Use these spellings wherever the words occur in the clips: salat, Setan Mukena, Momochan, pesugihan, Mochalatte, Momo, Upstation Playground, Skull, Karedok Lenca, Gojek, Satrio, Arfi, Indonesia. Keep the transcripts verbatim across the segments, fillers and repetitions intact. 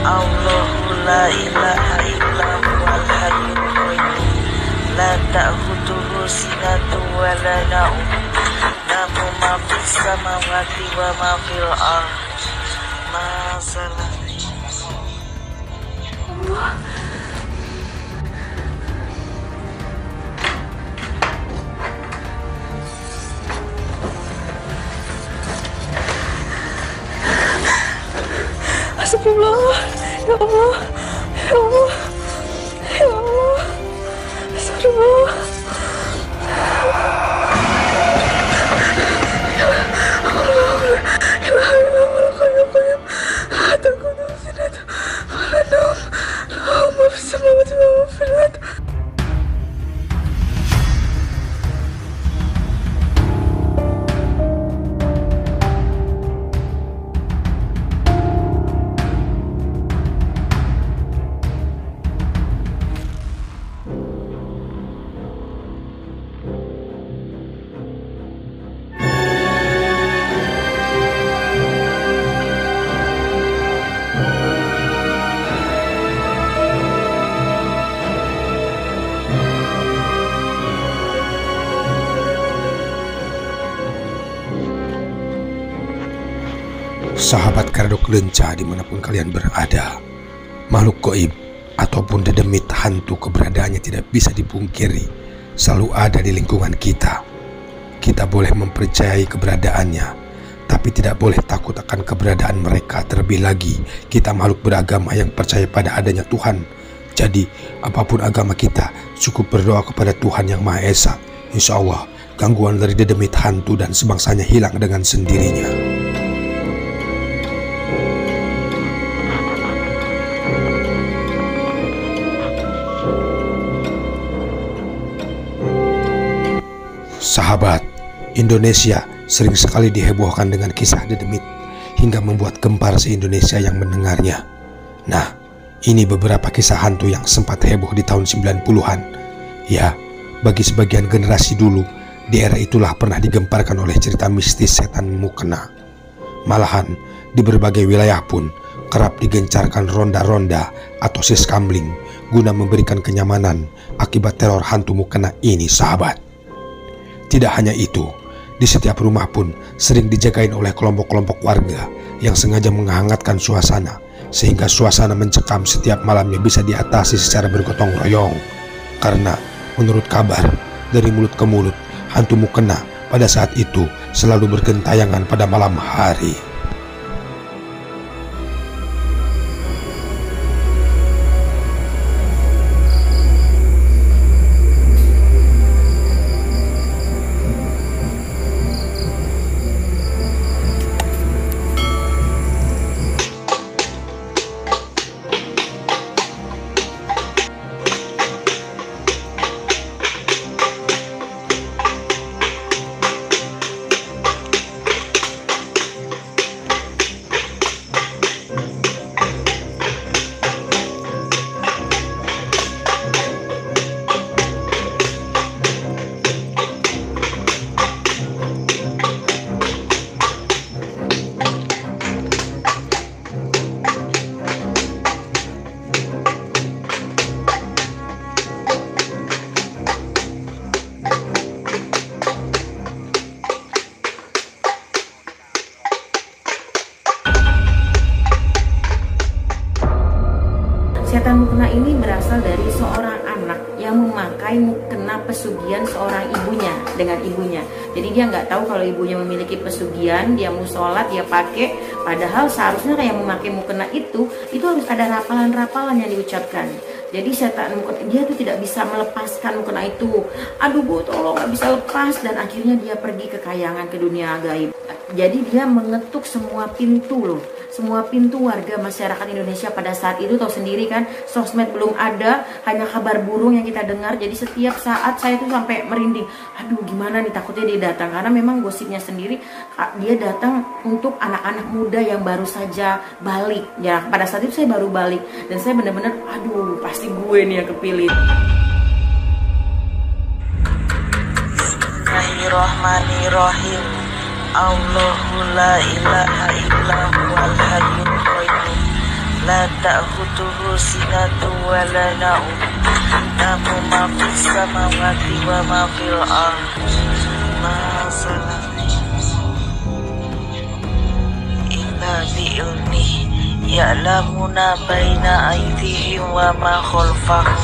Allahu la ilaha illahu al hayyul qayyum la ta'khudhuhu sinatun wa la nawm lahu ma fis samawati wa ma fil ardh masalani. Allah, astagfirullah, ya Allah, ya Allah, ya Allah, astagfirullah. Sahabat Karedok Lenca, dimanapun kalian berada, makhluk goib ataupun dedemit hantu keberadaannya tidak bisa dipungkiri, selalu ada di lingkungan kita. Kita boleh mempercayai keberadaannya, tapi tidak boleh takut akan keberadaan mereka. Terlebih lagi kita makhluk beragama yang percaya pada adanya Tuhan. Jadi apapun agama kita, cukup berdoa kepada Tuhan Yang Maha Esa. Insya Allah gangguan dari dedemit hantu dan sebangsanya hilang dengan sendirinya. Sahabat, Indonesia sering sekali dihebohkan dengan kisah dedemit hingga membuat gempar se-Indonesia yang mendengarnya. Nah, ini beberapa kisah hantu yang sempat heboh di tahun sembilan puluhan. Ya, bagi sebagian generasi dulu, di era itulah pernah digemparkan oleh cerita mistis setan mukena. Malahan, di berbagai wilayah pun kerap digencarkan ronda-ronda atau siskamling guna memberikan kenyamanan akibat teror hantu mukena ini, sahabat. Tidak hanya itu, di setiap rumah pun sering dijagain oleh kelompok-kelompok warga yang sengaja menghangatkan suasana, sehingga suasana mencekam setiap malamnya bisa diatasi secara bergotong royong. Karena menurut kabar, dari mulut ke mulut, hantu mukena pada saat itu selalu bergentayangan pada malam hari. Setan mukena ini berasal dari seorang anak yang memakai mukena pesugihan seorang ibunya dengan ibunya. Jadi dia nggak tahu kalau ibunya memiliki pesugihan, dia mau sholat, dia pakai. Padahal seharusnya yang memakai mukena itu, itu harus ada rapalan-rapalan yang diucapkan. Jadi setan mukena, dia tuh tidak bisa melepaskan mukena itu. Aduh bu, tolong, nggak bisa lepas. Dan akhirnya dia pergi ke kayangan, ke dunia gaib. Jadi dia mengetuk semua pintu loh. Semua pintu warga masyarakat Indonesia pada saat itu, tahu sendiri kan, sosmed belum ada, hanya kabar burung yang kita dengar. Jadi setiap saat saya tuh sampai merinding. Aduh gimana nih, takutnya dia datang. Karena memang gosipnya sendiri dia datang untuk anak-anak muda yang baru saja balik. Ya pada saat itu saya baru balik. Dan saya bener-bener aduh pasti gue nih yang kepilih. Bismillahirrahmanirrahim. Allahu la ilaha illahu al hayyul qayyum la ta'khutuhu sinatun wa la nawm, lahu ma fis samawati wa ma fil ardh, ma salaka illa bi'ilmihi, ya'lamuna baina aydihim wa ma khalfahum.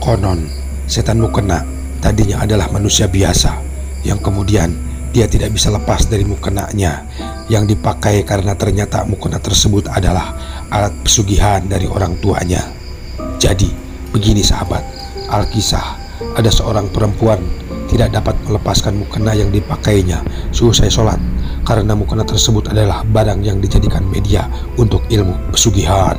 Konon, Setan Mukena tadinya adalah manusia biasa yang kemudian dia tidak bisa lepas dari mukenanya yang dipakai karena ternyata mukena tersebut adalah alat pesugihan dari orang tuanya. Jadi, begini sahabat, Alkisah, ada seorang perempuan tidak dapat melepaskan mukena yang dipakainya seusai sholat karena mukena tersebut adalah barang yang dijadikan media untuk ilmu pesugihan.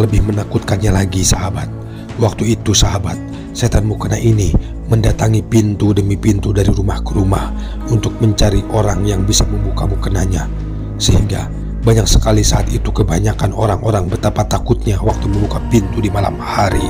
Lebih menakutkannya lagi sahabat, waktu itu sahabat, Setan Mukena ini mendatangi pintu demi pintu dari rumah ke rumah untuk mencari orang yang bisa membuka mukenanya, sehingga banyak sekali saat itu kebanyakan orang-orang betapa takutnya waktu membuka pintu di malam hari.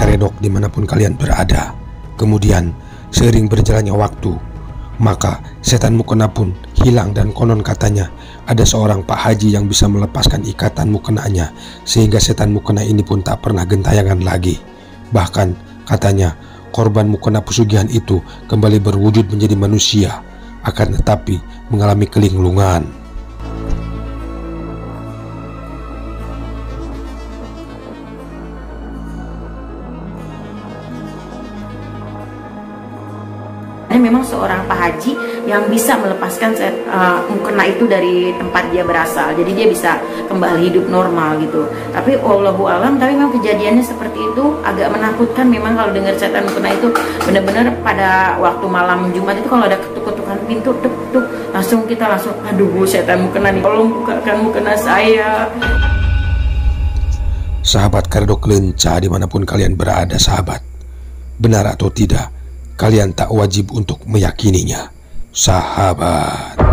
Karedok dimanapun kalian berada, kemudian seiring berjalannya waktu, Maka setan Mukena pun hilang, dan konon katanya ada seorang Pak Haji yang bisa melepaskan ikatan mukenanya, sehingga setan Mukena ini pun tak pernah gentayangan lagi. Bahkan katanya korban Mukena pesugihan itu kembali berwujud menjadi manusia, akan tetapi mengalami kelinglungan. Memang seorang Pak Haji yang bisa melepaskan uh, mukena itu dari tempat dia berasal, jadi dia bisa kembali hidup normal gitu. Tapi wallahu alam, tapi memang kejadiannya seperti itu agak menakutkan. Memang kalau dengar setan mukena itu benar-benar pada waktu malam Jumat itu kalau ada ketuk-ketukan pintu tuk-tuk, langsung kita langsung aduh setan mukena nih, tolong bukakan mukena saya. Sahabat Karedok Lenca dimanapun kalian berada, sahabat, benar atau tidak, kalian tak wajib untuk meyakininya, sahabat.